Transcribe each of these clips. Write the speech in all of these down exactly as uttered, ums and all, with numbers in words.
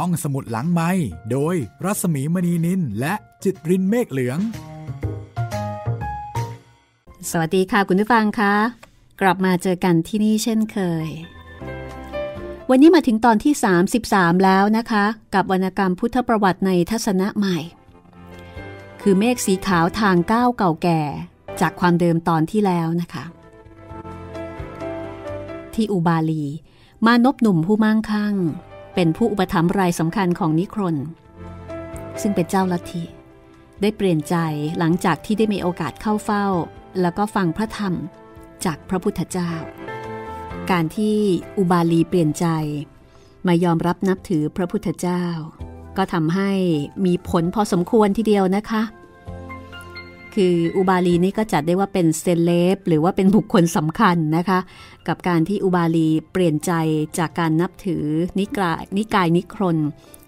ห้องสมุดหลังไมค์โดยรัศมีมณีนินและจิตรินเมฆเหลืองสวัสดีค่ะคุณผู้ฟังคะกลับมาเจอกันที่นี่เช่นเคยวันนี้มาถึงตอนที่สามสิบสามแล้วนะคะกับวรรณกรรมพุทธประวัติในทัศนะใหม่คือเมฆสีขาวทางก้าวเก่าแก่จากความเดิมตอนที่แล้วนะคะที่อุบาลีมานพหนุ่มผู้มั่งคั่งเป็นผู้อุปถัมภ์รายสำคัญของนิครนซึ่งเป็นเจ้าลัทธิได้เปลี่ยนใจหลังจากที่ได้มีโอกาสเข้าเฝ้าแล้วก็ฟังพระธรรมจากพระพุทธเจ้าการที่อุบาลีเปลี่ยนใจมายอมรับนับถือพระพุทธเจ้าก็ทำให้มีผลพอสมควรทีเดียวนะคะคืออุบาลีนี่ก็จัดได้ว่าเป็นเซเลบหรือว่าเป็นบุคคลสำคัญนะคะกับการที่อุบาลีเปลี่ยนใจจากการนับถือนิกายนิกายนิครน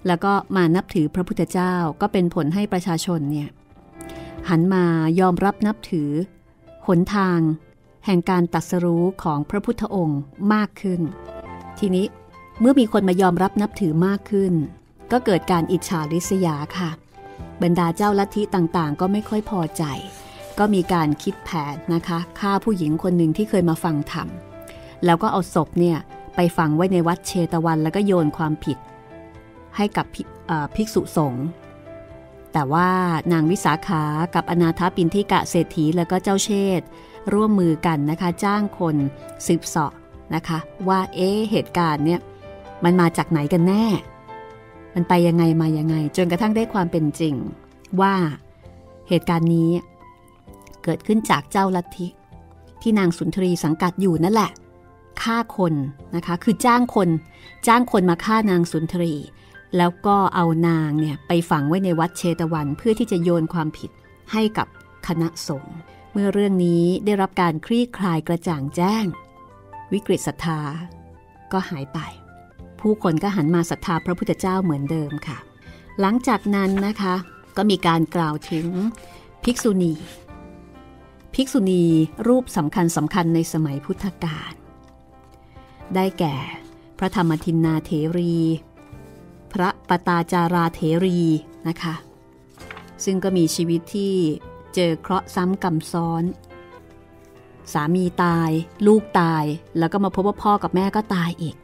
แล้วก็มานับถือพระพุทธเจ้าก็เป็นผลให้ประชาชนเนี่ยหันมายอมรับนับถือหนทางแห่งการตรัสรู้ของพระพุทธองค์มากขึ้นทีนี้เมื่อมีคนมายอมรับนับถือมากขึ้นก็เกิดการอิจฉาริษยาค่ะบรรดาเจ้าลัทธิต่างๆก็ไม่ค่อยพอใจก็มีการคิดแผนนะคะฆ่าผู้หญิงคนหนึ่งที่เคยมาฟังธรรมแล้วก็เอาศพเนี่ยไปฝังไว้ในวัดเชตวันแล้วก็โยนความผิดให้กับภิกษุสงฆ์แต่ว่านางวิสาขากับอนาถปิณฑิกะเศรษฐีแล้วก็เจ้าเชษฐ์ร่วมมือกันนะคะจ้างคนสืบเสาะนะคะว่าเอ๊ะเหตุการณ์เนี่ยมันมาจากไหนกันแน่มันไปยังไงมายังไงจนกระทั่งได้ความเป็นจริงว่าเหตุการณ์นี้เกิดขึ้นจากเจ้าลัทธิที่นางสุนทรีสังกัดอยู่นั่นแหละฆ่าคนนะคะคือจ้างคนจ้างคนมาฆ่านางสุนทรีแล้วก็เอานางเนี่ยไปฝังไว้ในวัดเชตวันเพื่อที่จะโยนความผิดให้กับคณะสงฆ์เมื่อเรื่องนี้ได้รับการคลี่คลายกระจ่างแจ้งวิกฤตศรัทธาก็หายไปผู้คนก็หันมาศรัทธาพระพุทธเจ้าเหมือนเดิมค่ะหลังจากนั้นนะคะก็มีการกล่าวถึงภิกษุณีภิกษุณีรูปสำคัญสำคัญในสมัยพุทธกาลได้แก่พระธรรมทินนาเถรีพระปตาจาราเถรีนะคะซึ่งก็มีชีวิตที่เจอเคราะห์ซ้ำกรรมซ้อนสามีตายลูกตายแล้วก็มาพบว่าพ่อกับแม่ก็ตายอีก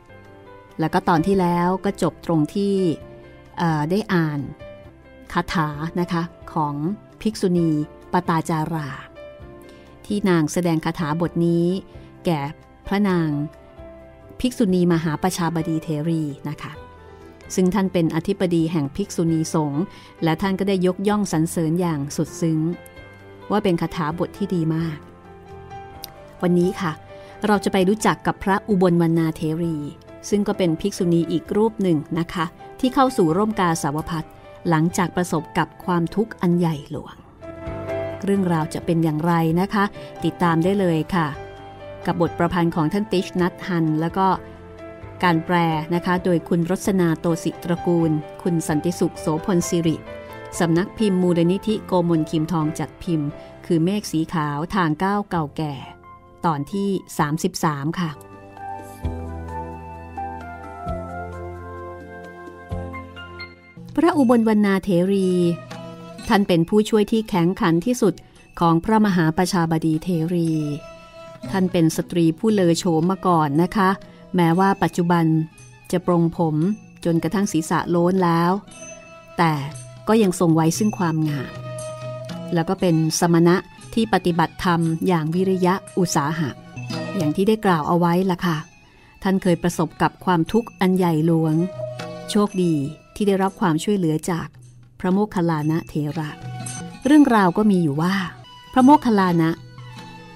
แล้วก็ตอนที่แล้วก็จบตรงที่ได้อ่านคาถานะคะของภิกษุณีปตาจาราที่นางแสดงคาถาบทนี้แก่พระนางภิกษุณีมหาปชาบดีเถรีนะคะซึ่งท่านเป็นอธิบดีแห่งภิกษุณีสงฆ์และท่านก็ได้ยกย่องสรรเสริญอย่างสุดซึ้งว่าเป็นคาถาบทที่ดีมากวันนี้ค่ะเราจะไปรู้จักกับพระอุบลวรรณาเถรีซึ่งก็เป็นภิกษุณีอีกรูปหนึ่งนะคะที่เข้าสู่ร่มกาสาวพัสต์หลังจากประสบกับความทุกข์อันใหญ่หลวงเรื่องราวจะเป็นอย่างไรนะคะติดตามได้เลยค่ะกับบทประพันธ์ของท่านติชนัทฮันแล้วก็การแปลนะคะโดยคุณรสนาโตสิตระกูลคุณสันติสุขโสพลสิริสำนักพิมพ์มูลนิธิโกมลคิมทองจัดพิมพ์คือเมฆสีขาวทางก้าวเก่าแก่ตอนที่สามสิบสามค่ะพระอุบลวรรณาเถรีท่านเป็นผู้ช่วยที่แข็งขันที่สุดของพระมหาปชาบดีเถรีท่านเป็นสตรีผู้เลอโฉมมาก่อนนะคะแม้ว่าปัจจุบันจะปรงผมจนกระทั่งศีรษะโล้นแล้วแต่ก็ยังทรงไว้ซึ่งความงามแล้วก็เป็นสมณะที่ปฏิบัติธรรมอย่างวิริยะอุตสาหะอย่างที่ได้กล่าวเอาไว้ล่ะค่ะท่านเคยประสบกับความทุกข์อันใหญ่หลวงโชคดีที่ได้รับความช่วยเหลือจากพระโมคคัลลานะเถระเรื่องราวก็มีอยู่ว่าพระโมคคัลลานะ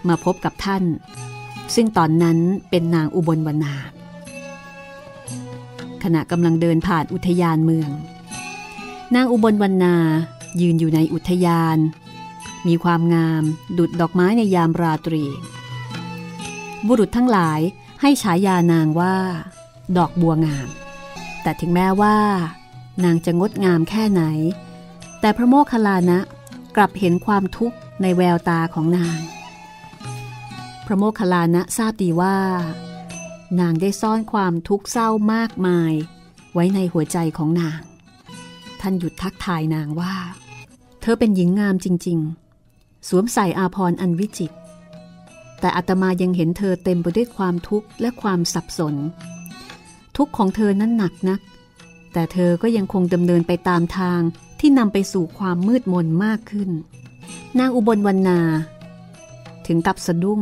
มาพบกับท่านซึ่งตอนนั้นเป็นนางอุบลวรรณาขณะกำลังเดินผ่านอุทยานเมืองนางอุบลวรรณายืนอยู่ในอุทยานมีความงามดุจดอกไม้ในยามราตรีบุรุษทั้งหลายให้ฉายานางว่าดอกบัวงามแต่ถึงแม้ว่านางจะงดงามแค่ไหนแต่พระโมคคัลลานะกลับเห็นความทุกข์ในแววตาของนางพระโมคคัลลานะทราบดีว่านางได้ซ่อนความทุกข์เศร้ามากมาย ไว้ในหัวใจของนางท่านหยุดทักทายนางว่าเธอเป็นหญิงงามจริงๆสวมใส่อาภรณ์อันวิจิตรแต่อาตมายังเห็นเธอเต็มไปด้วยความทุกข์และความสับสนทุกข์ของเธอนั้นหนักนักแต่เธอก็ยังคงดำเนินไปตามทางที่นำไปสู่ความมืดมนมากขึ้นนางอุบลวรรณาถึงกับสะดุ้ง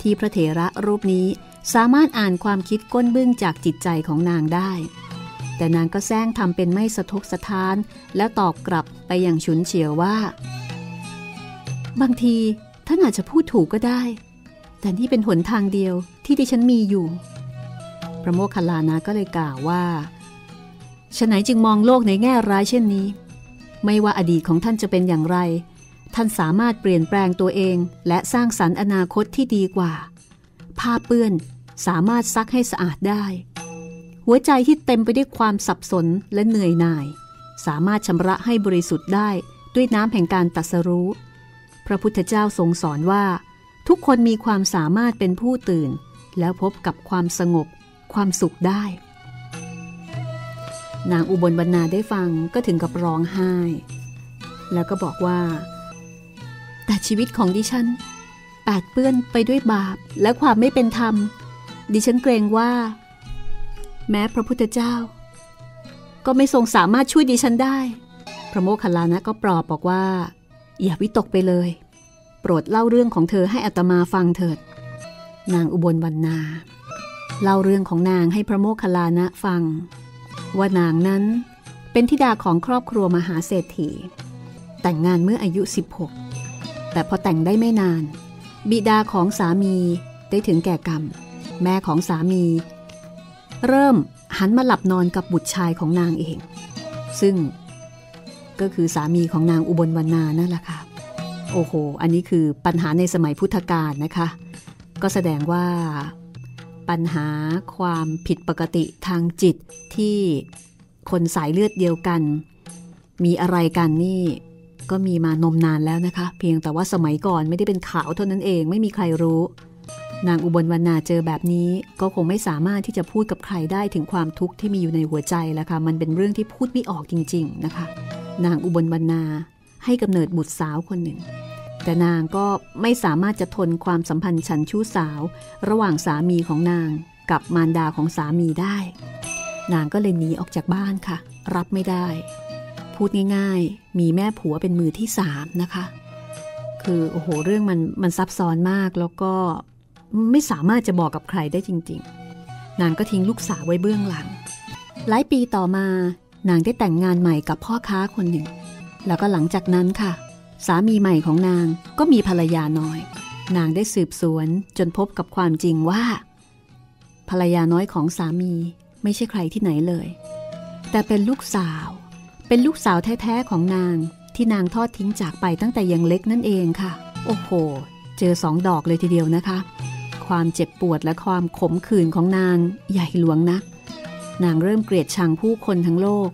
ที่พระเถระรูปนี้สามารถอ่านความคิดก้นเบื้องจากจิตใจของนางได้แต่นางก็แซงทำเป็นไม่สะทกสะท้านและตอบกลับไปอย่างฉุนเฉียวว่าบางทีท่านอาจจะพูดถูกก็ได้แต่นี่เป็นหนทางเดียวที่ดิฉันมีอยู่พระโมคคัลลานะก็เลยกล่าวว่าฉะไหนจึงมองโลกในแง่ร้ายเช่นนี้ไม่ว่าอดีตของท่านจะเป็นอย่างไรท่านสามารถเปลี่ยนแปลงตัวเองและสร้างสรรค์อนาคตที่ดีกว่าผ้าเปื้อนสามารถซักให้สะอาดได้หัวใจที่เต็มไปด้วยความสับสนและเหนื่อยหน่ายสามารถชำระให้บริสุทธิ์ได้ด้วยน้ำแห่งการตรัสรู้พระพุทธเจ้าทรงสอนว่าทุกคนมีความสามารถเป็นผู้ตื่นแล้วพบกับความสงบความสุขได้นางอุบลวรรณาได้ฟังก็ถึงกับร้องไห้แล้วก็บอกว่าแต่ชีวิตของดิฉันปาดเปื้อนไปด้วยบาปและความไม่เป็นธรรมดิฉันเกรงว่าแม้พระพุทธเจ้าก็ไม่ทรงสามารถช่วยดิฉันได้พระโมคคัลลานะก็ปลอบบอกว่าอย่าวิตกไปเลยโปรดเล่าเรื่องของเธอให้อาตมาฟังเถิดนางอุบลวรรณาเล่าเรื่องของนางให้พระโมคคัลลานะฟังว่านางนั้นเป็นธิดาของครอบครัวมหาเศรษฐีแต่งงานเมื่ออายุสิบหกแต่พอแต่งได้ไม่นานบิดาของสามีได้ถึงแก่กรรมแม่ของสามีเริ่มหันมาหลับนอนกับบุตรชายของนางเองซึ่งก็คือสามีของนางอุบลวรรณานั่นแหละค่ะโอ้โหอันนี้คือปัญหาในสมัยพุทธกาลนะคะก็แสดงว่าปัญหาความผิดปกติทางจิตที่คนสายเลือดเดียวกันมีอะไรกันนี่ก็มีมานมนานแล้วนะคะเพียงแต่ว่าสมัยก่อนไม่ได้เป็นข่าวเท่านั้นเองไม่มีใครรู้นางอุบลวรรณาเจอแบบนี้ก็คงไม่สามารถที่จะพูดกับใครได้ถึงความทุกข์ที่มีอยู่ในหัวใจแล้วค่ะมันเป็นเรื่องที่พูดไม่ออกจริงๆนะคะนางอุบลวรรณาให้กำเนิดบุตรสาวคนหนึ่งแต่นางก็ไม่สามารถจะทนความสัมพันธ์ฉันชู้สาวระหว่างสามีของนางกับมารดาของสามีได้นางก็เลยหนีออกจากบ้านค่ะรับไม่ได้พูดง่ายๆมีแม่ผัวเป็นมือที่สามนะคะคือโอ้โหเรื่องมันมันซับซ้อนมากแล้วก็ไม่สามารถจะบอกกับใครได้จริงๆนางก็ทิ้งลูกสาวไว้เบื้องหลังหลายปีต่อมานางได้แต่งงานใหม่กับพ่อค้าคนหนึ่งแล้วก็หลังจากนั้นค่ะสามีใหม่ของนางก็มีภรรยาน้อยนางได้สืบสวนจนพบกับความจริงว่าภรรยาน้อยของสามีไม่ใช่ใครที่ไหนเลยแต่เป็นลูกสาวเป็นลูกสาวแท้ๆของนางที่นางทอดทิ้งจากไปตั้งแต่ยังเล็กนั่นเองค่ะโอ้โหเจอสองดอกเลยทีเดียวนะคะความเจ็บปวดและความขมขื่นของนางใหญ่หลวงนักนางเริ่มเกลียดชังผู้คนทั้งโลก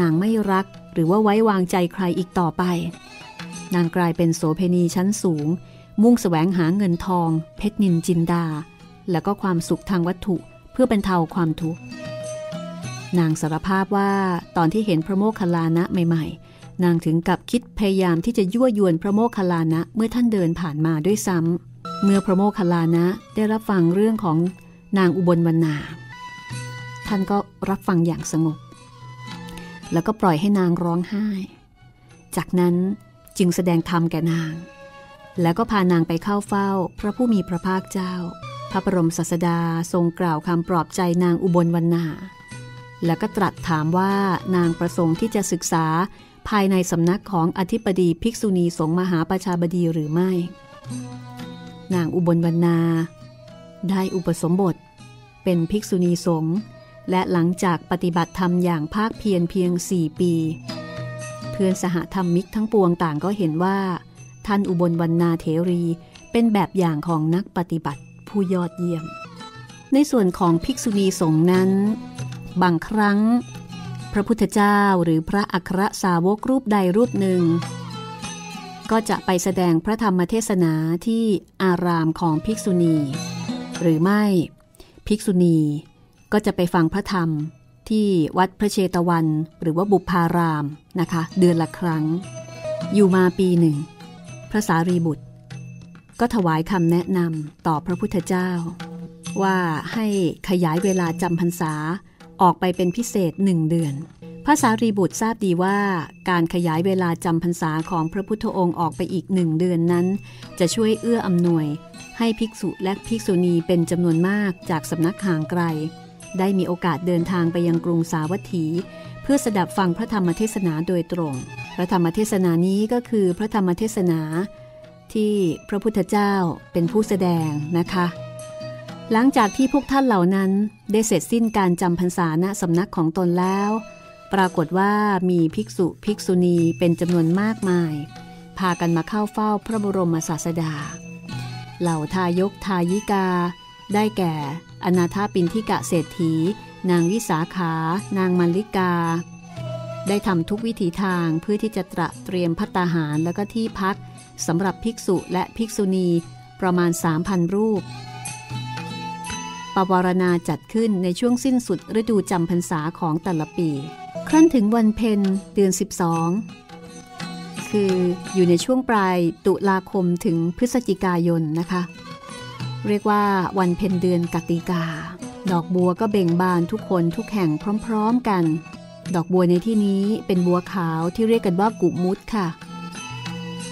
นางไม่รักหรือว่าไว้วางใจใครอีกต่อไปนางกลายเป็นโสเภณีชั้นสูงมุ่งแสวงหาเงินทองเพชรนินจินดาแล้วก็ความสุขทางวัตถุเพื่อบรรเทาความทุกข์นางสารภาพว่าตอนที่เห็นพระโมคคัลลานะใหม่ๆนางถึงกับคิดพยายามที่จะยั่วยวนพระโมคคัลลานะเมื่อท่านเดินผ่านมาด้วยซ้ำเมื่อพระโมคคัลลานะได้รับฟังเรื่องของนางอุบลวรรณาท่านก็รับฟังอย่างสงบแล้วก็ปล่อยให้นางร้องไห้จากนั้นจึงแสดงธรรมแก่นางแล้วก็พานางไปเข้าเฝ้าพระผู้มีพระภาคเจ้าพระบรมศาสดาทรงกล่าวคำปลอบใจนางอุบลวรรณาแล้วก็ตรัสถามว่านางประสงค์ที่จะศึกษาภายในสำนักของอธิปดีภิกษุณีสงฆ์มหาประชาบดีหรือไม่นางอุบลวรรณาได้อุปสมบทเป็นภิกษุณีสงฆ์และหลังจากปฏิบัติธรรมอย่างภาคเพียรเพียงสี่ปีเพื่อนสหธรรมิกทั้งปวงต่างก็เห็นว่าท่านอุบลวรรณาเถรีเป็นแบบอย่างของนักปฏิบัติผู้ยอดเยี่ยมในส่วนของภิกษุณีสงฆ์นั้นบางครั้งพระพุทธเจ้าหรือพระอัครสาวกรูปใดรูปหนึ่งก็จะไปแสดงพระธรรมเทศนาที่อารามของภิกษุณีหรือไม่ภิกษุณีก็จะไปฟังพระธรรม ที่วัดพระเชตวันหรือว่าบุพารามนะคะเดือนละครั้งอยู่มาปีหนึ่งพระสารีบุตรก็ถวายคำแนะนำต่อพระพุทธเจ้าว่าให้ขยายเวลาจำพรรษาออกไปเป็นพิเศษหนึ่งเดือนพระสารีบุตรทราบดีว่าการขยายเวลาจำพรรษาของพระพุทธองค์ออกไปอีกหนึ่งเดือนนั้นจะช่วยเอื้ออำนวยให้ภิกษุและภิกษุณีเป็นจำนวนมากจากสำนักห่างไกลได้มีโอกาสเดินทางไปยังกรุงสาวัตถีเพื่อสดับฟังพระธรรมเทศนาโดยตรงพระธรรมเทศนานี้ก็คือพระธรรมเทศนาที่พระพุทธเจ้าเป็นผู้แสดงนะคะหลังจากที่พวกท่านเหล่านั้นได้เสร็จสิ้นการจำพรรษาณสำนักของตนแล้วปรากฏว่ามีภิกษุภิกษุณีเป็นจำนวนมากมายพากันมาเข้าเฝ้าพระบรมศาสดาเหล่าทายกทายิกาได้แก่อนาถปิณฑิกะเศรษฐีนางวิสาขานางมัลลิกาได้ทำทุกวิถีทางเพื่อที่จะตระเตรียมภัตตาหารและก็ที่พักสำหรับภิกษุและภิกษุณีประมาณ สามพัน รูปปวารณาจัดขึ้นในช่วงสิ้นสุดฤดูจำพรรษาของแต่ละปีครั้นถึงวันเพ็ญเดือนสิบสองคืออยู่ในช่วงปลายตุลาคมถึงพฤศจิกายนนะคะเรียกว่าวันเพ็ญเดือนกติกาดอกบัวก็เบ่งบานทุกคนทุกแห่งพร้อมๆกันดอกบัวในที่นี้เป็นบัวขาวที่เรียกกันว่ากุมุตค่ะ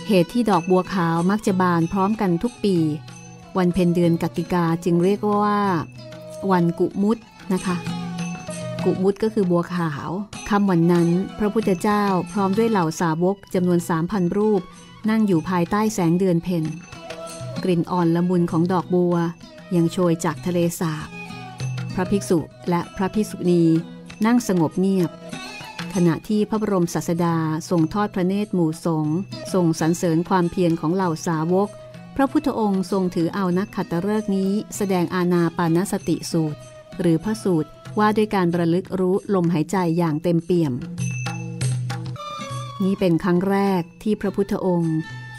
เหตุที่ดอกบัวขาวมักจะบานพร้อมกันทุกปีวันเพ็ญเดือนกติกาจึงเรียกว่าวันกุมุตนะคะกุมุตก็คือบัวขาวค่ำวันนั้นพระพุทธเจ้าพร้อมด้วยเหล่าสาวกจำนวน สามพัน รูปนั่งอยู่ภายใต้แสงเดือนเพ็ญกลิ่นอ่อนละมุนของดอกบัวยังโชยจากทะเลสาบพระภิกษุและพระภิกษุณีนั่งสงบเงียบขณะที่พระบรมศาสดาทรงทอดพระเนตรหมู่สงฆ์ทรงสรรเสริญความเพียรของเหล่าสาวกพระพุทธองค์ทรงถือเอานักขัตฤกษ์นี้แสดงอานาปานสติสูตรหรือพระสูตรว่าด้วยการระลึกรู้ลมหายใจอย่างเต็มเปี่ยมนี้เป็นครั้งแรกที่พระพุทธองค์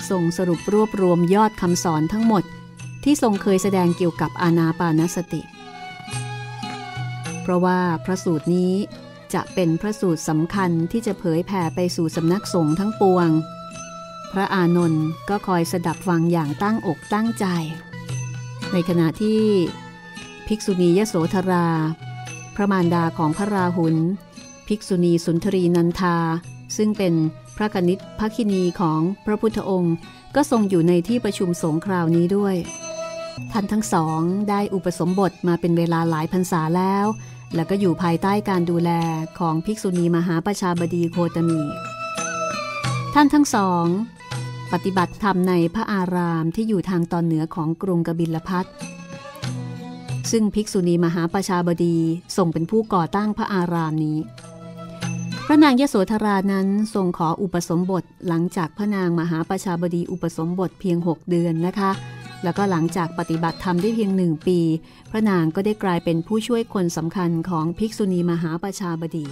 ทรงสรุปรวบรวมยอดคำสอนทั้งหมดที่ทรงเคยแสดงเกี่ยวกับอานาปานสติเพราะว่าพระสูตรนี้จะเป็นพระสูตรสำคัญที่จะเผยแผ่ไปสู่สำนักสงฆ์ทั้งปวงพระอานนท์ก็คอยสดับฟังอย่างตั้งอกตั้งใจในขณะที่ภิกษุณียโสธราพระมารดาของพระราหุลภิกษุณีสุนทรีนันทาซึ่งเป็นพระกนิษฐภคินีของพระพุทธองค์ก็ทรงอยู่ในที่ประชุมสงฆ์คราวนี้ด้วยท่านทั้งสองได้อุปสมบทมาเป็นเวลาหลายพรรษาแล้วและก็อยู่ภายใต้การดูแลของภิกษุณีมหาประชาบดีโคตมีท่านทั้งสองปฏิบัติธรรมในพระอารามที่อยู่ทางตอนเหนือของกรุงกบิลพัสดุซึ่งภิกษุณีมหาประชาบดีทรงเป็นผู้ก่อตั้งพระอารามนี้พระนางยโสธรานั้นทรงขออุปสมบทหลังจากพระนางมหาประชาบดีอุปสมบทเพียงหกเดือนนะคะแล้วก็หลังจากปฏิบัติธรรมได้เพียงหนึ่งปีพระนางก็ได้กลายเป็นผู้ช่วยคนสำคัญของภิกษุณีมหาประชาบดี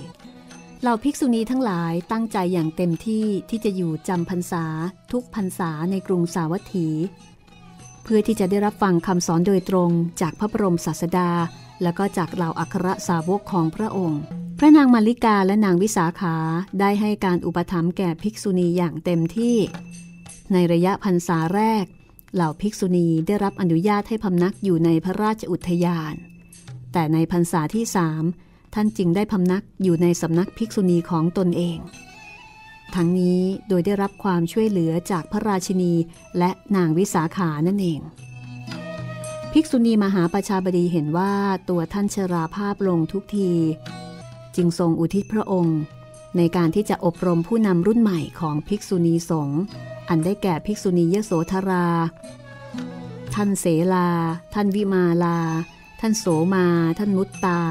เหล่าภิกษุณีทั้งหลายตั้งใจอย่างเต็มที่ที่จะอยู่จำพรรษาทุกพรรษาในกรุงสาวัตถีเพื่อที่จะได้รับฟังคำสอนโดยตรงจากพระบรมศาสดาและก็จากเหล่าอัครสาวกของพระองค์พระนางมัลลิกาและนางวิสาขาได้ให้การอุปถัมภ์แก่ภิกษุณีอย่างเต็มที่ในระยะพรรษาแรกเหล่าภิกษุณีได้รับอนุญาตให้พำนักอยู่ในพระราชอุทยานแต่ในพรรษาที่สามท่านจึงได้พำนักอยู่ในสำนักภิกษุณีของตนเองทั้งนี้โดยได้รับความช่วยเหลือจากพระราชินีและนางวิสาขานั่นเองภิกษุณีมหาประชาบดีเห็นว่าตัวท่านชราภาพลงทุกทีจึงทรงอุทิศพระองค์ในการที่จะอบรมผู้นำรุ่นใหม่ของภิกษุณีสงฆ์อันได้แก่ภิกษุณียโสธราท่านเสลาท่านวิมาลาท่านโสมาท่านมุตตา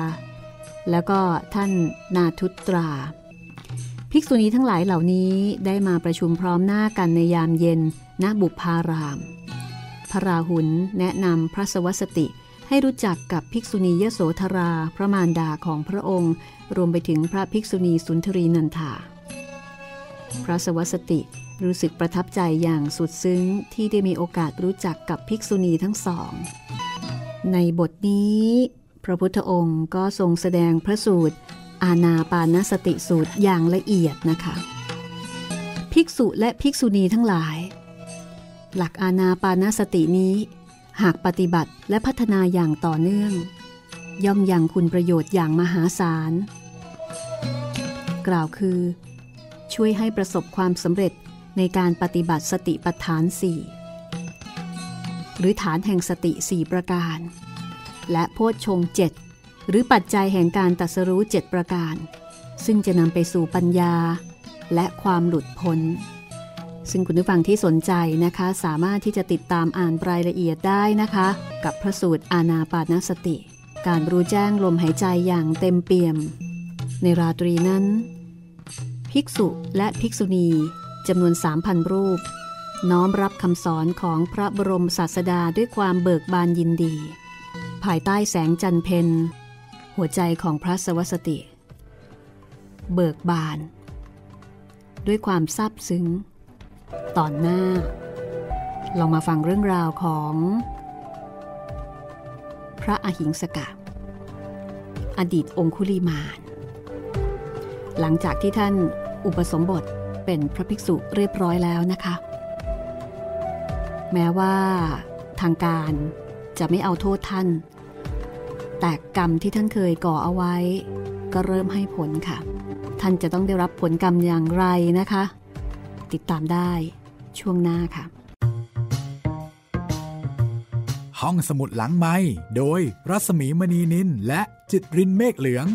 แล้วก็ท่านนาทุตราภิกษุณีทั้งหลายเหล่านี้ได้มาประชุมพร้อมหน้ากันในยามเย็นณบุพารามพระราหุลแนะนำพระสวัสติให้รู้จักกับภิกษุณียโสธราพระมารดาของพระองค์รวมไปถึงพระภิกษุณีสุนทรีนันทาพระสวัสติรู้สึกประทับใจอย่างสุดซึ้งที่ได้มีโอกาสรู้จักกับภิกษุณีทั้งสองในบทนี้พระพุทธองค์ก็ทรงแสดงพระสูตร อานาปานสติสูตรอย่างละเอียดนะคะภิกษุและภิกษุณีทั้งหลายหลักอานาปานสตินี้หากปฏิบัติและพัฒนาอย่างต่อเนื่องย่อมยังคุณประโยชน์อย่างมหาศาลกล่าวคือช่วยให้ประสบความสำเร็จในการปฏิบัติสติปัฏฐานสี่หรือฐานแห่งสติสี่ประการและโพชฌงค์เจ็ดหรือปัจจัยแห่งการตรัสรู้เจ็ดประการซึ่งจะนำไปสู่ปัญญาและความหลุดพ้นซึ่งคุณผู้ฟังที่สนใจนะคะสามารถที่จะติดตามอ่านรายละเอียดได้นะคะกับพระสูตรอานาปานสติการรู้แจ้งลมหายใจอย่างเต็มเปี่ยมในราตรีนั้นภิกษุและภิกษุณีจำนวน สามพัน รูปน้อมรับคำสอนของพระบรมศาสดาด้วยความเบิกบานยินดีภายใต้แสงจันทร์เพ็ญหัวใจของพระสวัสดิเบิกบานด้วยความซาบซึ้งตอนหน้าลองมาฟังเรื่องราวของพระอหิงสกะอดีตองคุลิมานหลังจากที่ท่านอุปสมบทเป็นพระภิกษุเรียบร้อยแล้วนะคะแม้ว่าทางการจะไม่เอาโทษท่านแต่กรรมที่ท่านเคยก่อเอาไว้ก็เริ่มให้ผลค่ะท่านจะต้องได้รับผลกรรมอย่างไรนะคะติดตามได้ช่วงหน้าค่ะห้องสมุดหลังไมค์โดยรัศมีมณีนินและจิตรินเมฆเหลือง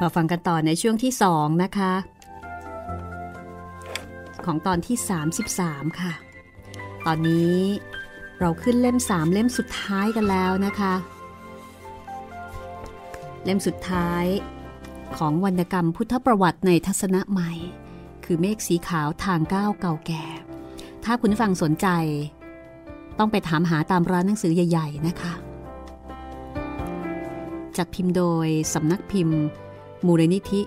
มาฟังกันต่อในช่วงที่สองนะคะของตอนที่สามสิบสามค่ะตอนนี้เราขึ้นเล่มสามเล่มสุดท้ายกันแล้วนะคะเล่มสุดท้ายของวรรณกรรมพุทธประวัติในทัศนะใหม่คือเมฆสีขาวทางก้าวเก่าแก่ถ้าคุณฟังสนใจต้องไปถามหาตามร้านหนังสือใหญ่ๆนะคะจัดพิมพ์โดยสำนักพิมพ์มูลนิธิ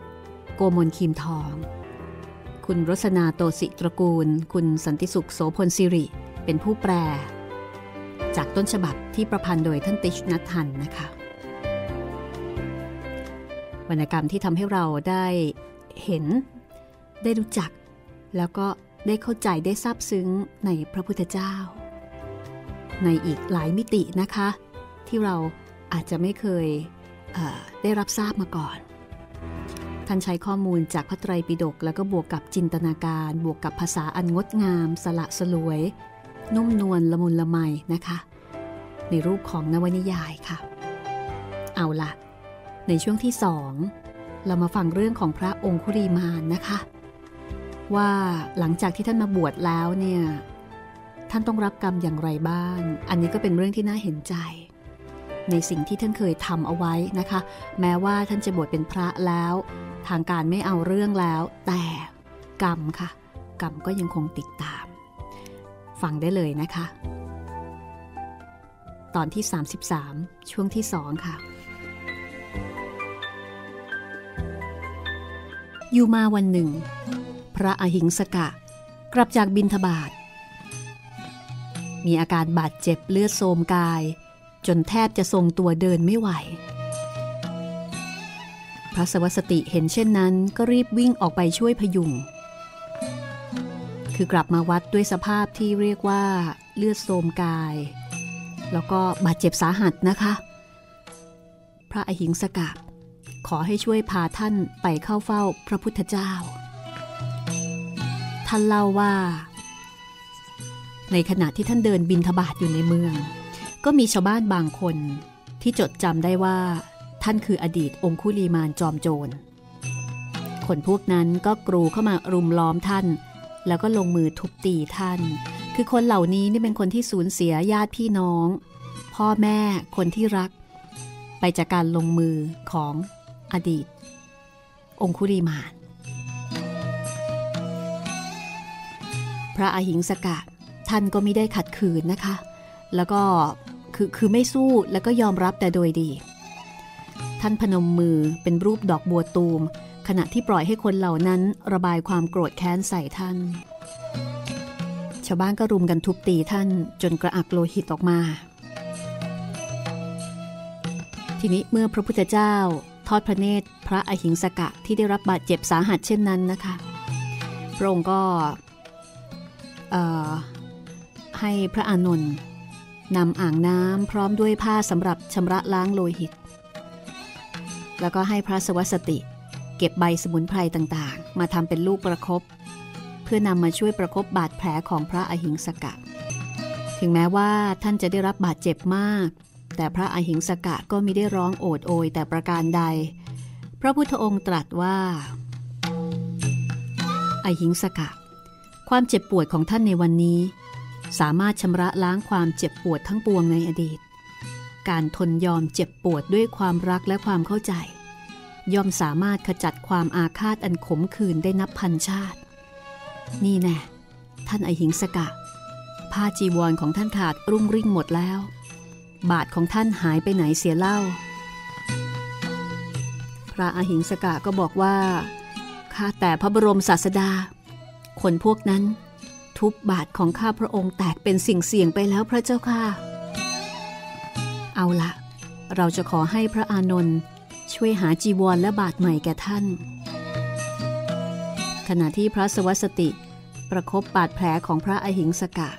โกมลคีมทองคุณรสนาโตสิตระกูลคุณสันติสุขโสพลสิริเป็นผู้แปลจากต้นฉบับที่ประพันธ์โดยท่านติชนัททันนะคะวรรณกรรมที่ทำให้เราได้เห็นได้รู้จักแล้วก็ได้เข้าใจได้ซาบซึ้งในพระพุทธเจ้าในอีกหลายมิตินะคะที่เราอาจจะไม่เคยเอ่อได้รับทราบมาก่อนท่านใช้ข้อมูลจากพระไตรปิฎกแล้วก็บวกกับจินตนาการบวกกับภาษาอันงดงามสละสลวยนุ่มนวลละมุนละไมนะคะในรูปของนวนิยายค่ะเอาล่ะในช่วงที่สองเรามาฟังเรื่องของพระองคุลิมานนะคะว่าหลังจากที่ท่านมาบวชแล้วเนี่ยท่านต้องรับกรรมอย่างไรบ้างอันนี้ก็เป็นเรื่องที่น่าเห็นใจในสิ่งที่ท่านเคยทำเอาไว้นะคะแม้ว่าท่านจะบวชเป็นพระแล้วทางการไม่เอาเรื่องแล้วแต่กรรมค่ะกรรมก็ยังคงติดตามฟังได้เลยนะคะตอนที่สามสิบสามช่วงที่สองค่ะอยู่มาวันหนึ่งพระอหิงสกะกลับจากบิณฑบาตมีอาการบาดเจ็บเลือดโทรมกายจนแทบจะทรงตัวเดินไม่ไหวพระสวัสดิเห็นเช่นนั้นก็รีบวิ่งออกไปช่วยพยุงคือกลับมาวัดด้วยสภาพที่เรียกว่าเลือดโทรมกายแล้วก็บาดเจ็บสาหัสนะคะพระอหิงสกะขอให้ช่วยพาท่านไปเข้าเฝ้าพระพุทธเจ้าท่านเล่าว่าในขณะที่ท่านเดินบิณฑบาตอยู่ในเมืองก็มีชาวบ้านบางคนที่จดจำได้ว่าท่านคืออดีตองคุลีมานจอมโจรคนพวกนั้นก็กรูเข้ามารุมล้อมท่านแล้วก็ลงมือทุบตีท่านคือคนเหล่านี้นี่เป็นคนที่สูญเสียญาติพี่น้องพ่อแม่คนที่รักไปจากการลงมือของอดีตองคุลีมานพระอหิงสกะท่านก็ไม่ได้ขัดขืนนะคะแล้วก็คือคือไม่สู้แล้วก็ยอมรับแต่โดยดีท่านพนมมือเป็นรูปดอกบัวตูมขณะที่ปล่อยให้คนเหล่านั้นระบายความโกรธแค้นใส่ท่านชาวบ้านก็รุมกันทุบตีท่านจนกระอักโลหิตออกมา ทีนี้เมื่อพระพุทธเจ้าทอดพระเนตรพระอหิงสกะที่ได้รับบาดเจ็บสาหัสเช่นนั้นนะคะพระองค์ก็ให้พระอานนท์นำอ่างน้ำพร้อมด้วยผ้าสำหรับชำระล้างโลหิตแล้วก็ให้พระสวัสติเก็บใบสมุนไพรต่างๆมาทำเป็นลูกประคบเพื่อนำมาช่วยประคบบาดแผลของพระอหิงสกะถึงแม้ว่าท่านจะได้รับบาดเจ็บมากแต่พระอหิงสกะก็มิได้ร้องโอดโอยแต่ประการใดพระพุทธองค์ตรัสว่าอหิงสกะความเจ็บปวดของท่านในวันนี้สามารถชำระล้างความเจ็บปวดทั้งปวงในอดีตการทนยอมเจ็บปวดด้วยความรักและความเข้าใจย่อมสามารถขจัดความอาฆาตอันขมขื่นได้นับพันชาตินี่แน่ท่านอหิงสกะผ้าจีวรของท่านขาดรุ่งริ่งหมดแล้วบาทของท่านหายไปไหนเสียเล่าพระอหิงสกะก็บอกว่าข้าแต่พระบรมศาสดาคนพวกนั้นทุบบาทของข้าพระองค์แตกเป็นสิ่งเสี่ยงไปแล้วพระเจ้าค่ะเอาละเราจะขอให้พระอานนท์ช่วยหาจีวรและบาทใหม่แก่ท่านขณะที่พระสวัสติประคบบาดแผลของพระอหิงสกะ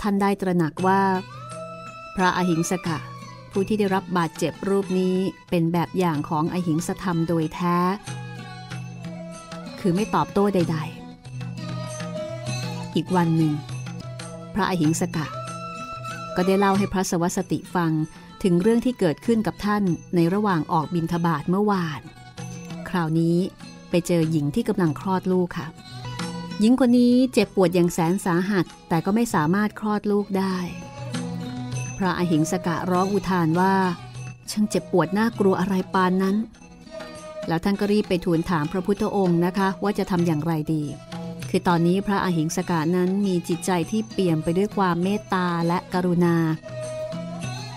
ท่านได้ตระหนักว่าพระอหิงสกะผู้ที่ได้รับบาดเจ็บรูปนี้เป็นแบบอย่างของอหิงสธรรมโดยแท้คือไม่ตอบโต้ใดๆอีกวันหนึ่งพระอหิงสกะก็ได้เล่าให้พระสวัสติฟังถึงเรื่องที่เกิดขึ้นกับท่านในระหว่างออกบิณฑบาตเมื่อวานคราวนี้ไปเจอหญิงที่กำลังคลอดลูกค่ะหญิงคนนี้เจ็บปวดอย่างแสนสาหัสแต่ก็ไม่สามารถคลอดลูกได้พระอหิงสกะร้องอุทานว่าช่างเจ็บปวดน่ากลัวอะไรปานนั้นแล้วท่านก็รีบไปทูลถามพระพุทธองค์นะคะว่าจะทำอย่างไรดีคือตอนนี้พระอหิงสกะนั้นมีจิตใจที่เปี่ยมไปด้วยความเมตตาและกรุณา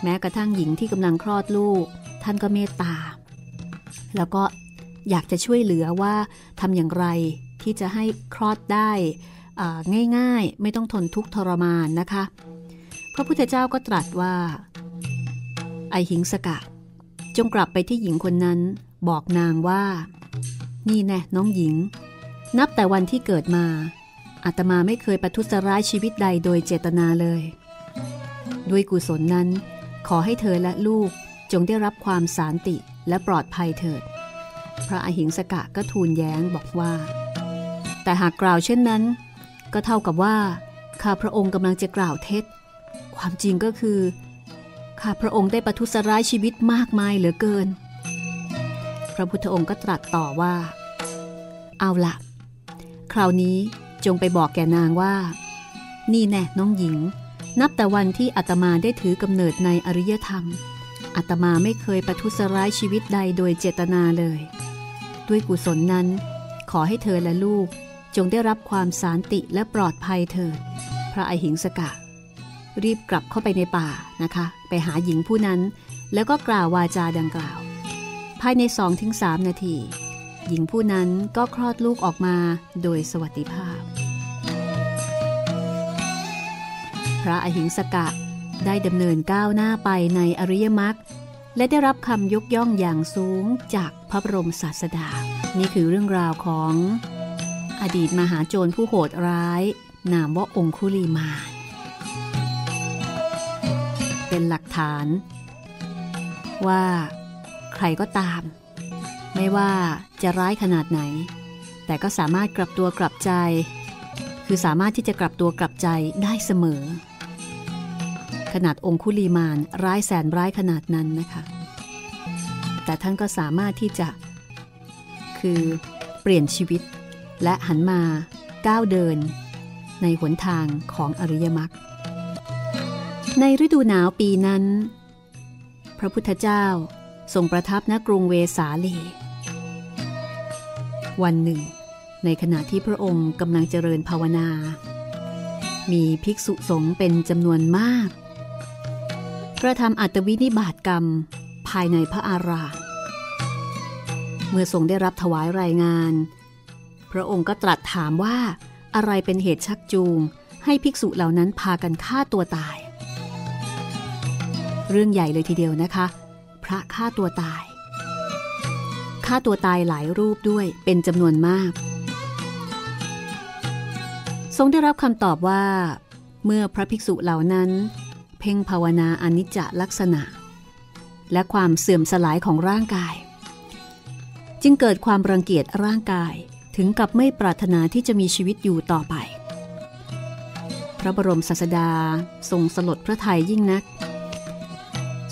แม้กระทั่งหญิงที่กำลังคลอดลูกท่านก็เมตตาแล้วก็อยากจะช่วยเหลือว่าทำอย่างไรที่จะให้คลอดได้ง่ายๆไม่ต้องทนทุกข์ทรมานนะคะพระพุทธเจ้าก็ตรัสว่าอหิงสกะจงกลับไปที่หญิงคนนั้นบอกนางว่านี่แน่น้องหญิงนับแต่วันที่เกิดมาอาตมาไม่เคยประทุษร้ายชีวิตใดโดยเจตนาเลยด้วยกุศลนั้นขอให้เธอและลูกจงได้รับความสานติและปลอดภัยเถิดพระอหิงสกะก็ทูลแย้งบอกว่าแต่หากกล่าวเช่นนั้นก็เท่ากับว่าข้าพระองค์กำลังจะกล่าวเท็จความจริงก็คือข้าพระองค์ได้ประทุษร้ายชีวิตมากมายเหลือเกินพระพุทธองค์ก็ตรัสต่อว่าเอาละคราวนี้จงไปบอกแก่นางว่านี่แน่น้องหญิงนับแต่วันที่อาตมาได้ถือกำเนิดในอริยธรรมอาตมาไม่เคยประทุษร้ายชีวิตใดโดยเจตนาเลยด้วยกุศลนั้นขอให้เธอและลูกจงได้รับความสานติและปลอดภัยเถิดพระอหิงสกะรีบกลับเข้าไปในป่านะคะไปหาหญิงผู้นั้นแล้วก็กล่าววาจาดังกล่าวภายใน สองถึงสาม นาทีหญิงผู้นั้นก็คลอดลูกออกมาโดยสวัสดิภาพพระอหิงสกะได้ดำเนินก้าวหน้าไปในอริยมรรคและได้รับคำยกย่องอย่างสูงจากพระบรมศาสดานี่คือเรื่องราวของอดีตมหาโจรผู้โหดร้ายนามว่าองคุลีมานเป็นหลักฐานว่าใครก็ตามไม่ว่าจะร้ายขนาดไหนแต่ก็สามารถกลับตัวกลับใจคือสามารถที่จะกลับตัวกลับใจได้เสมอขนาดองคุลีมานร้ายแสนร้ายขนาดนั้นนะคะแต่ท่านก็สามารถที่จะคือเปลี่ยนชีวิตและหันมาก้าวเดินในหนทางของอริยมรรคในฤดูหนาวปีนั้นพระพุทธเจ้าทรงประทับณกรุงเวสาลีวันหนึ่งในขณะที่พระองค์กำลังเจริญภาวนามีภิกษุสงฆ์เป็นจำนวนมากกระทำอัตวินิบาตกรรมภายในพระอารามเมื่อทรงได้รับถวายรายงานพระองค์ก็ตรัสถามว่าอะไรเป็นเหตุชักจูงให้ภิกษุเหล่านั้นพากันฆ่าตัวตายเรื่องใหญ่เลยทีเดียวนะคะพ ระฆ่าตัวตายฆ่าตัวตายหลายรูปด้วยเป็นจำนวนมากทรงได้รับคำตอบว่าเมื่อพระภิกษุเหล่านั้นเพ่งภาวนาอนิจจลักษณะและความเสื่อมสลายของร่างกายจึงเกิดความรังเกียจร่างกายถึงกับไม่ปรารถนาที่จะมีชีวิตอยู่ต่อไปพระบรมศาสดาทรงสลดพระทัยยิ่งนัก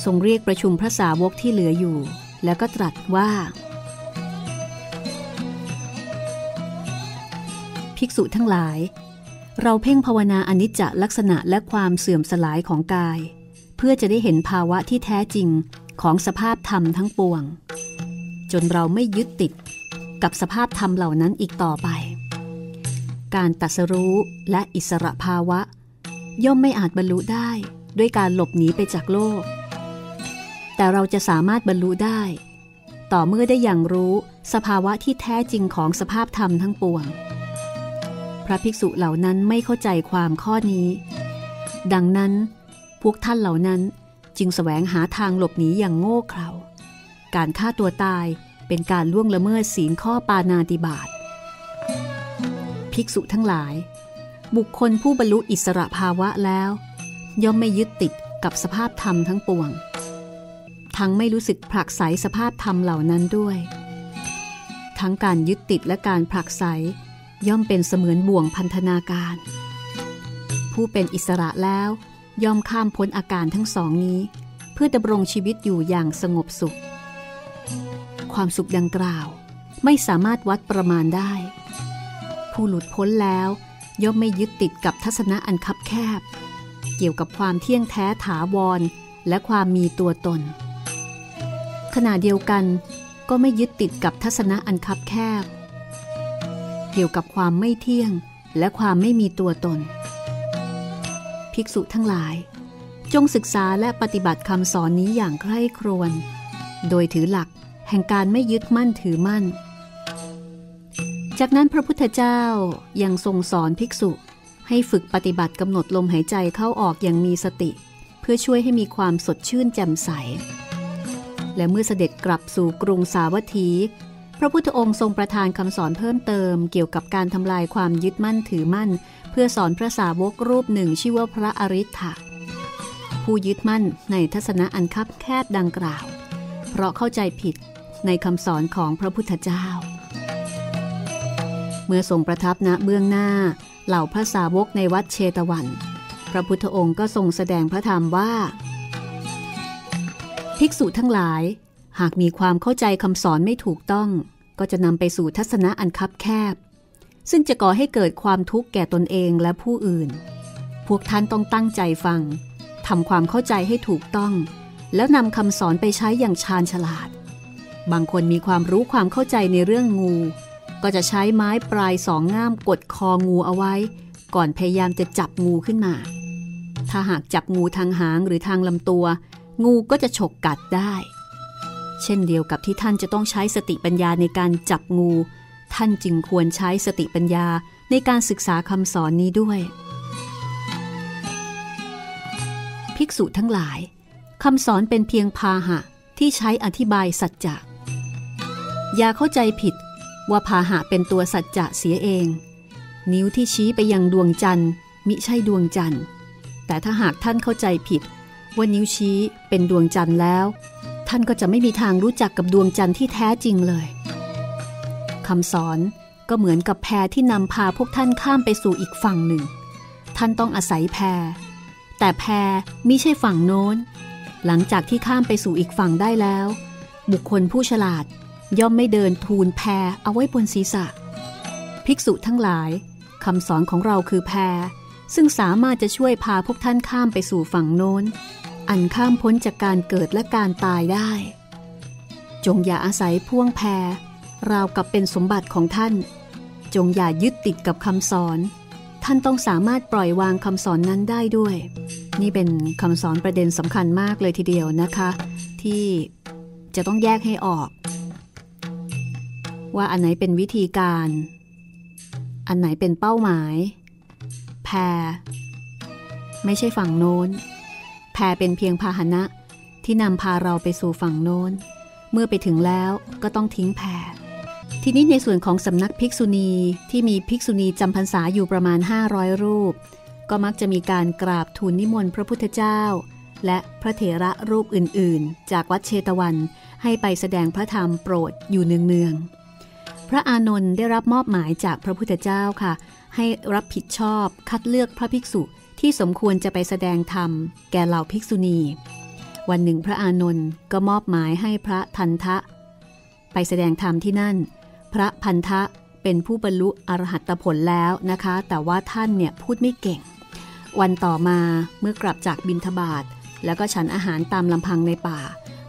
ทรงเรียกประชุมพระสาวกที่เหลืออยู่แล้วก็ตรัสว่าภิกษุทั้งหลายเราเพ่งภาวนาอนิจจลักษณะและความเสื่อมสลายของกายเพื่อจะได้เห็นภาวะที่แท้จริงของสภาพธรรมทั้งปวงจนเราไม่ยึดติดกับสภาพธรรมเหล่านั้นอีกต่อไปการตรัสรู้และอิสระภาวะย่อมไม่อาจบรรลุได้ด้วยการหลบหนีไปจากโลกแต่เราจะสามารถบรรลุได้ต่อเมื่อได้อย่างรู้สภาวะที่แท้จริงของสภาพธรรมทั้งปวงพระภิกษุเหล่านั้นไม่เข้าใจความข้อนี้ดังนั้นพวกท่านเหล่านั้นจึงแสวงหาทางหลบหนีอย่างโง่เขลาการฆ่าตัวตายเป็นการล่วงละเมิดศีลข้อปาณาติบาตภิกษุทั้งหลายบุคคลผู้บรรลุอิสระภาวะแล้วย่อมไม่ยึดติดกับสภาพธรรมทั้งปวงทั้งไม่รู้สึกผลักไสสภาพธรรมเหล่านั้นด้วยทั้งการยึดติดและการผลักไสย่อมเป็นเสมือนบ่วงพันธนาการผู้เป็นอิสระแล้วย่อมข้ามพ้นอาการทั้งสองนี้เพื่อดำรงชีวิตอยู่อย่างสงบสุขความสุขดังกล่าวไม่สามารถวัดประมาณได้ผู้หลุดพ้นแล้วย่อมไม่ยึดติดกับทัศนะอันคับแคบเกี่ยวกับความเที่ยงแท้ถาวรและความมีตัวตนขณะเดียวกันก็ไม่ยึดติดกับทัศนะอันคับแคบเกี่ยวกับความไม่เที่ยงและความไม่มีตัวตนภิกษุทั้งหลายจงศึกษาและปฏิบัติคำสอนนี้อย่างใคร่ครวญโดยถือหลักแห่งการไม่ยึดมั่นถือมั่นจากนั้นพระพุทธเจ้ายังทรงสอนภิกษุให้ฝึกปฏิบัติกำหนดลมหายใจเข้าออกอย่างมีสติเพื่อช่วยให้มีความสดชื่นแจ่มใสและเมื่อเสด็จกลับสู่กรุงสาวัตถีพระพุทธองค์ทรงประทานคำสอนเพิ่มเติมเกี่ยวกับการทำลายความยึดมั่นถือมั่นเพื่อสอนพระสาวกรูปหนึ่งชื่อว่าพระอริทธะผู้ยึดมั่นในทัศนะอันคับแคบดังกล่าวเพราะเข้าใจผิดในคำสอนของพระพุทธเจ้าเมื่อทรงประทับณเบื้องหน้าเหล่าพระสาวกในวัดเชตวันพระพุทธองค์ก็ทรงแสดงพระธรรมว่าภิกษุทั้งหลายหากมีความเข้าใจคำสอนไม่ถูกต้องก็จะนำไปสู่ทัศนะอันคับแคบซึ่งจะก่อให้เกิดความทุกข์แก่ตนเองและผู้อื่นพวกท่านต้องตั้งใจฟังทำความเข้าใจให้ถูกต้องแล้วนำคำสอนไปใช้อย่างชาญฉลาดบางคนมีความรู้ความเข้าใจในเรื่องงูก็จะใช้ไม้ปลายสองง่ามกดคองูเอาไว้ก่อนพยายามจะจับงูขึ้นมาถ้าหากจับงูทางหางหรือทางลำตัวงูก็จะฉกกัดได้เช่นเดียวกับที่ท่านจะต้องใช้สติปัญญาในการจับงูท่านจึงควรใช้สติปัญญาในการศึกษาคำสอนนี้ด้วยภิกษุทั้งหลายคำสอนเป็นเพียงพาหะที่ใช้อธิบายสัจจะอย่าเข้าใจผิดว่าพาหะเป็นตัวสัจจะเสียเองนิ้วที่ชี้ไปยังดวงจันทร์มิใช่ดวงจันทร์แต่ถ้าหากท่านเข้าใจผิดว่านิ้วชี้เป็นดวงจันทร์แล้วท่านก็จะไม่มีทางรู้จักกับดวงจันทร์ที่แท้จริงเลยคำสอนก็เหมือนกับแพที่นำพาพวกท่านข้ามไปสู่อีกฝั่งหนึ่งท่านต้องอาศัยแพแต่แพมิใช่ฝั่งโน้นหลังจากที่ข้ามไปสู่อีกฝั่งได้แล้วบุคคลผู้ฉลาดย่อมไม่เดินทูลแพเอาไว้บนศีรษะภิกษุทั้งหลายคำสอนของเราคือแพซึ่งสามารถจะช่วยพาพวกท่านข้ามไปสู่ฝั่งโน้นอันข้ามพ้นจากการเกิดและการตายได้จงอย่าอาศัยพ่วงแพราวกับเป็นสมบัติของท่านจงอย่ายึดติดกับคำสอนท่านต้องสามารถปล่อยวางคำสอนนั้นได้ด้วยนี่เป็นคำสอนประเด็นสำคัญมากเลยทีเดียวนะคะที่จะต้องแยกให้ออกว่าอันไหนเป็นวิธีการอันไหนเป็นเป้าหมายแพไม่ใช่ฝั่งโน้นแพเป็นเพียงพาหนะ ที่นำพาเราไปสู่ฝั่งโน้นเมื่อไปถึงแล้วก็ต้องทิ้งแพทีนี้ในส่วนของสำนักภิกษุณีที่มีภิกษุณีจำพรรษาอยู่ประมาณห้าร้อยรูปก็มักจะมีการกราบทูลนิมนต์พระพุทธเจ้าและพระเถระรูปอื่นๆจากวัดเชตวันให้ไปแสดงพระธรรมโปรดอยู่เนืองๆพระอานนท์ได้รับมอบหมายจากพระพุทธเจ้าค่ะให้รับผิดชอบคัดเลือกพระภิกษุที่สมควรจะไปแสดงธรรมแก่เหล่าภิกษุณีวันหนึ่งพระอานนท์ก็มอบหมายให้พระทันทะไปแสดงธรรมที่นั่นพระพันธะเป็นผู้บรรลุอรหัตผลแล้วนะคะแต่ว่าท่านเนี่ยพูดไม่เก่งวันต่อมาเมื่อกลับจากบิณฑบาตแล้วก็ฉันอาหารตามลำพังในป่า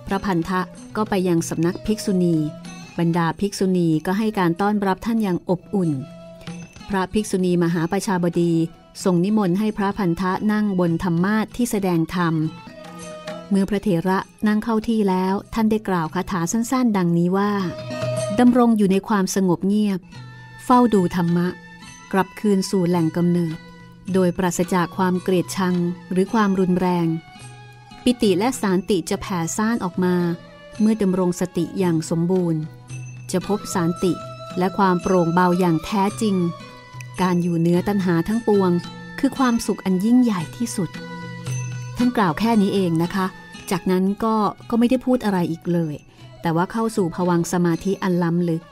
พระพันธะก็ไปยังสำนักภิกษุณีบรรดาภิกษุณีก็ให้การต้อนรับท่านอย่างอบอุ่นพระภิกษุณีมหาประชาบดีทรงนิมนต์ให้พระพันธะนั่งบนธรรมาสน์ที่แสดงธรรมเมื่อพระเถระนั่งเข้าที่แล้วท่านได้กล่าวคาถาสั้นๆดังนี้ว่าดำรงอยู่ในความสงบเงียบเฝ้าดูธรรมะกลับคืนสู่แหล่งกำเนิดโดยปราศจากความเกลียดชังหรือความรุนแรงปิติและสานติจะแผ่ซ่านออกมาเมื่อดำรงสติอย่างสมบูรณ์จะพบสานติและความโปร่งเบาอย่างแท้จริงการอยู่เหนือตัณหาทั้งปวงคือความสุขอันยิ่งใหญ่ที่สุดท่านกล่าวแค่นี้เองนะคะจากนั้นก็ก็ไม่ได้พูดอะไรอีกเลยแต่ว่าเข้าสู่ภวังค์สมาธิอันล้ำลึก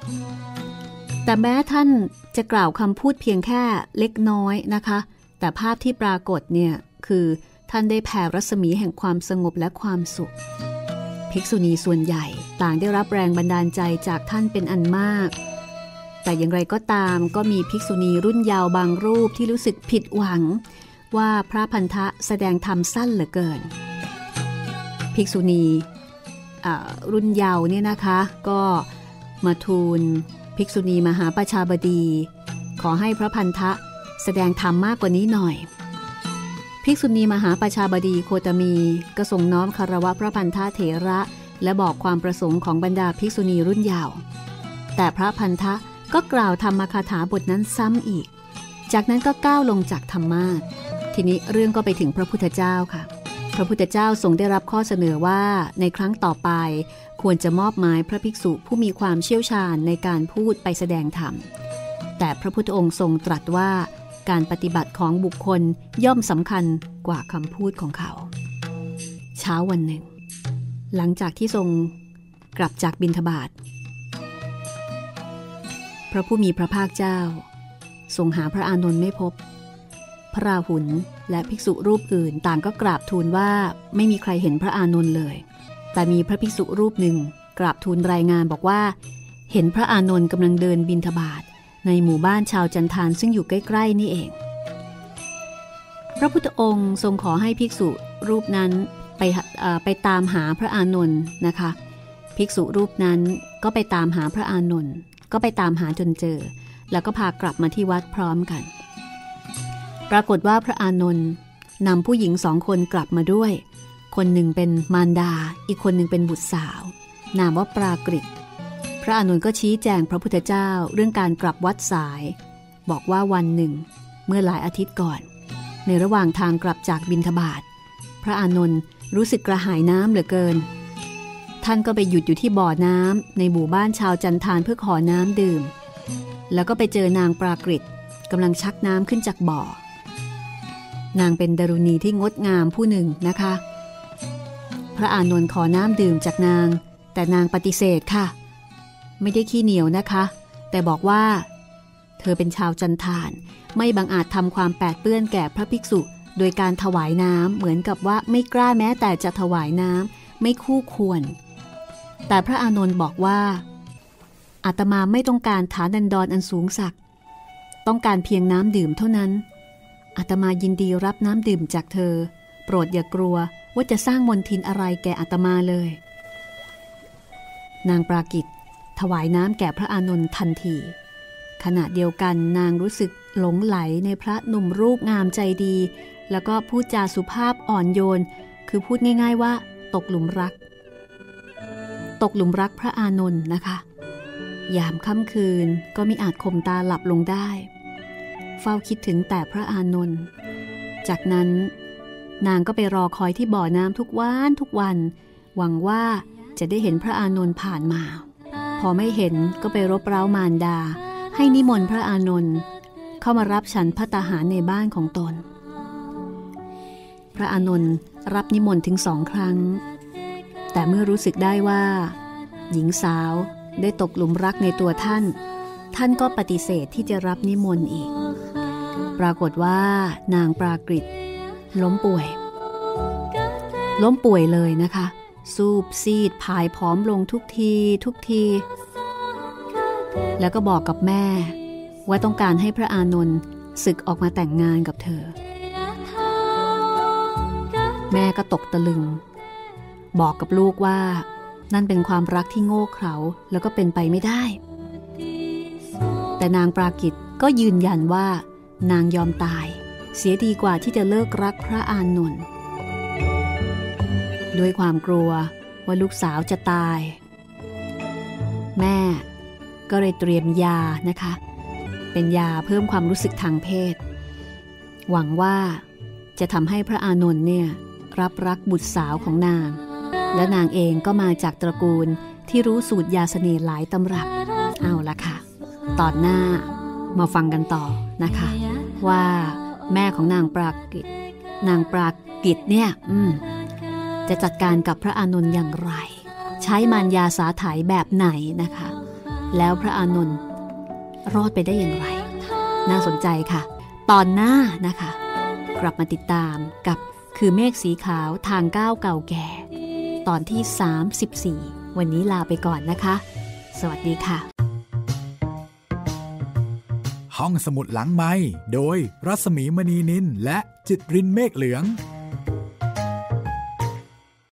แต่แม้ท่านจะกล่าวคำพูดเพียงแค่เล็กน้อยนะคะแต่ภาพที่ปรากฏเนี่ยคือท่านได้แผ่รัศมีแห่งความสงบและความสุขภิกษุณีส่วนใหญ่ต่างได้รับแรงบันดาลใจจากท่านเป็นอันมากแต่อย่างไรก็ตามก็มีภิกษุณีรุ่นยาวบางรูปที่รู้สึกผิดหวังว่าพระพันธะแสดงธรรมสั้นเหลือเกินภิกษุณีรุ่นเยาว์เนี่ยนะคะก็มาทูลภิกษุณีมหาประชาบดีขอให้พระพันธะแสดงธรรมมากกว่านี้หน่อยภิกษุณีมหาประชาบดีโคตมีก็ส่งน้อมคารวะพระพันธะเถระและบอกความประสงค์ของบรรดาภิกษุณีรุ่นเยาว์แต่พระพันธะก็กล่าวธรรมคาถาบทนั้นซ้ำอีกจากนั้นก็ก้าวลงจากธรรมาสน์ทีนี้เรื่องก็ไปถึงพระพุทธเจ้าค่ะพระพุทธเจ้าทรงได้รับข้อเสนอว่าในครั้งต่อไปควรจะมอบหมายพระภิกษุผู้มีความเชี่ยวชาญในการพูดไปแสดงธรรมแต่พระพุทธองค์ทรงตรัสว่าการปฏิบัติของบุคคลย่อมสำคัญกว่าคำพูดของเขาเช้าวันหนึ่งหลังจากที่ทรงกลับจากบิณฑบาตพระผู้มีพระภาคเจ้าทรงหาพระอานนท์ไม่พบพระราหุลและภิกษุรูปอื่นต่างก็กราบทูลว่าไม่มีใครเห็นพระอานนท์เลยแต่มีพระภิกษุรูปหนึ่งกราบทูลรายงานบอกว่าเห็นพระอานนท์กำลังเดินบิณฑบาตในหมู่บ้านชาวจันทานซึ่งอยู่ใกล้ๆนี่เองพระพุทธองค์ทรงขอให้ภิกษุรูปนั้นไปไปตามหาพระอานนท์นะคะภิกษุรูปนั้นก็ไปตามหาพระอานนท์ก็ไปตามหาจนเจอแล้วก็พากลับมาที่วัดพร้อมกันปรากฏว่าพระอานนท์นำผู้หญิงสองคนกลับมาด้วยคนหนึ่งเป็นมารดาอีกคนหนึ่งเป็นบุตรสาวนามว่าปรากฤตพระอานนท์ก็ชี้แจงพระพุทธเจ้าเรื่องการกลับวัดสายบอกว่าวันหนึ่งเมื่อหลายอาทิตย์ก่อนในระหว่างทางกลับจากบิณฑบาตพระอานนท์รู้สึกกระหายน้ำเหลือเกินท่านก็ไปหยุดอยู่ที่บ่อน้ำในหมู่บ้านชาวจันทานเพื่อขอน้ำดื่มแล้วก็ไปเจอนางปรากฤตกำลังชักน้ำขึ้นจากบ่อนางเป็นดารุณีที่งดงามผู้หนึ่งนะคะพระอานนท์ขอน้ำดื่มจากนางแต่นางปฏิเสธค่ะไม่ได้ขี้เหนียวนะคะแต่บอกว่าเธอเป็นชาวจันทานไม่บังอาจทำความแปดเปื้อนแก่พระภิกษุโดยการถวายน้ำเหมือนกับว่าไม่กล้าแม้แต่จะถวายน้ำไม่คู่ควรแต่พระอานนท์บอกว่าอาตมาไม่ต้องการฐานันดรอันสูงสักต้องการเพียงน้ำดื่มเท่านั้นอาตมายินดีรับน้ำดื่มจากเธอโปรดอย่ากลัวว่าจะสร้างมนทินอะไรแก่อาตมาเลยนางปรากิตถวายน้ำแก่พระอานนท์ทันทีขณะเดียวกันนางรู้สึกหลงไหลในพระหนุ่มรูปงามใจดีแล้วก็พูดจาสุภาพอ่อนโยนคือพูดง่ายๆว่าตกหลุมรักตกหลุมรักพระอานนท์นะคะยามค่ำคืนก็มิอาจข่มตาหลับลงได้เฝ้าคิดถึงแต่พระอานนท์จากนั้นนางก็ไปรอคอยที่บ่อน้ำทุกวันทุกวัน หวังว่าจะได้เห็นพระอานนท์ผ่านมาพอไม่เห็นก็ไปรบเร้ามารดาให้นิมนต์พระอานนท์เข้ามารับฉันภัตตาหารในบ้านของตนพระอานนท์รับนิมนต์ถึงสองครั้งแต่เมื่อรู้สึกได้ว่าหญิงสาวได้ตกหลุมรักในตัวท่านท่านก็ปฏิเสธที่จะรับนิมนต์อีกปรากฏว่านางปรากฤตล้มป่วยล้มป่วยเลยนะคะซูบซีดพายผอมลงทุกทีทุกทีแล้วก็บอกกับแม่ว่าต้องการให้พระอานนท์สึกออกมาแต่งงานกับเธอแม่ก็ตกตะลึงบอกกับลูกว่านั่นเป็นความรักที่โง่เขลาแล้วก็เป็นไปไม่ได้แต่นางปรากิจก็ยืนยันว่านางยอมตายเสียดีกว่าที่จะเลิกรักพระอานนท์ด้วยความกลัวว่าลูกสาวจะตายแม่ก็เลยเตรียมยานะคะเป็นยาเพิ่มความรู้สึกทางเพศหวังว่าจะทำให้พระอานนท์เนี่ยรับรักบุตรสาวของนางและนางเองก็มาจากตระกูลที่รู้สูตรยาเสน่ห์หลายตำรับเอาละค่ะตอนหน้ามาฟังกันต่อนะคะว่าแม่ของนางปรากิจนางปรากิจเนี่ยจะจัดการกับพระอานนท์อย่างไรใช้มารยาสาไถแบบไหนนะคะแล้วพระอานนท์รอดไปได้อย่างไรน่าสนใจค่ะตอนหน้านะคะกลับมาติดตามกับคือเมฆสีขาวทางก้าวเก่าแก่ตอนที่สามสิบสี่วันนี้ลาไปก่อนนะคะสวัสดีค่ะห้องสมุดหลังไมค์โดยรัศมีมณีนินและจิตรินเมฆเหลือง